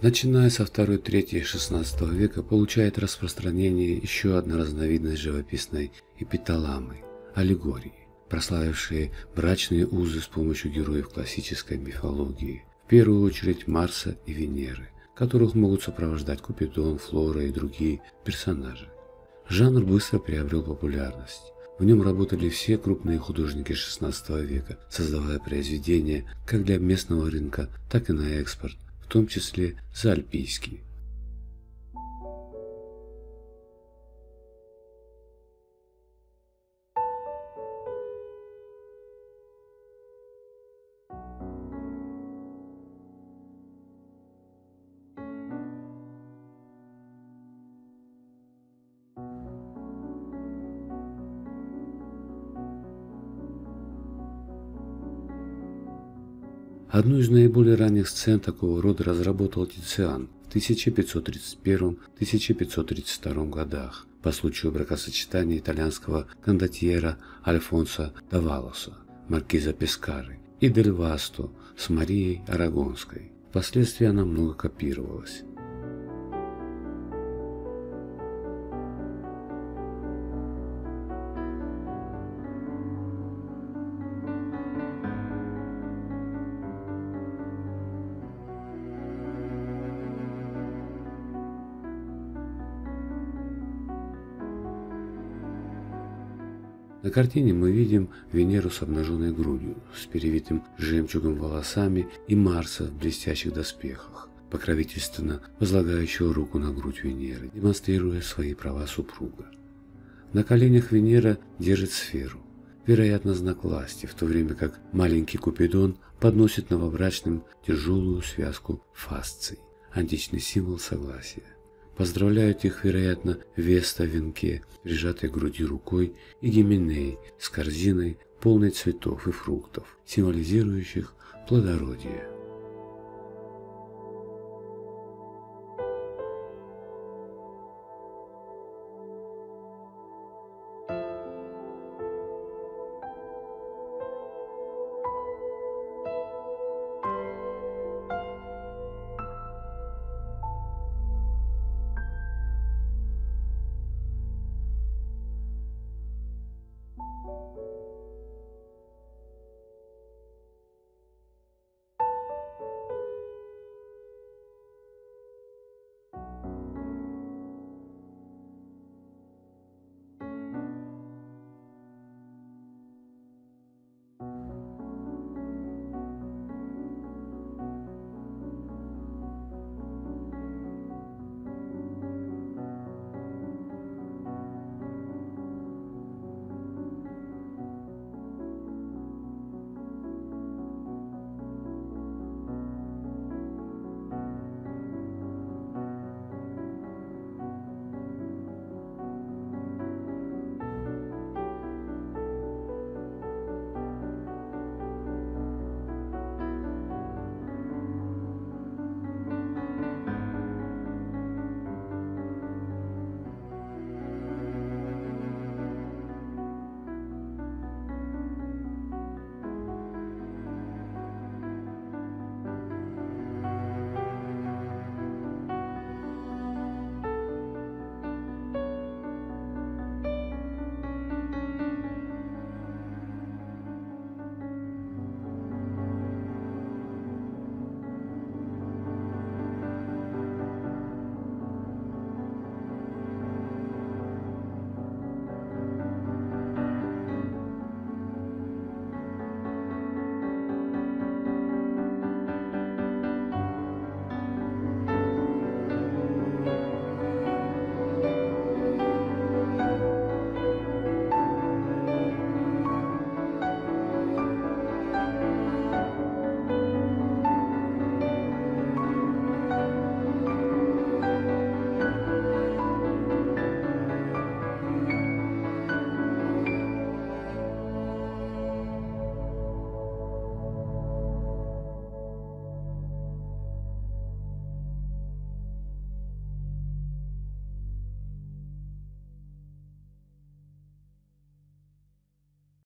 Начиная со 2-3-16 века получает распространение еще одна разновидность живописной эпиталамы – аллегории, прославившие брачные узы с помощью героев классической мифологии, в первую очередь Марса и Венеры, которых могут сопровождать Купидон, Флора и другие персонажи. Жанр быстро приобрел популярность. В нем работали все крупные художники XVI века, создавая произведения как для местного рынка, так и на экспорт, в том числе заальпийский. Одну из наиболее ранних сцен такого рода разработал Тициан в 1531-1532 годах по случаю бракосочетания итальянского кондотьера Альфонсо Давалоса, маркиза Пескары, и дель Васту с Марией Арагонской. Впоследствии она много копировалась. На картине мы видим Венеру с обнаженной грудью, с перевитым жемчугом волосами, и Марса в блестящих доспехах, покровительственно возлагающего руку на грудь Венеры, демонстрируя свои права супруга. На коленях Венера держит сферу, вероятно, знак власти, в то время как маленький Купидон подносит новобрачным тяжелую связку фасций, античный символ согласия. Поздравляют их, вероятно, Веста в венке, прижатой к груди рукой, и Гименей с корзиной, полной цветов и фруктов, символизирующих плодородие.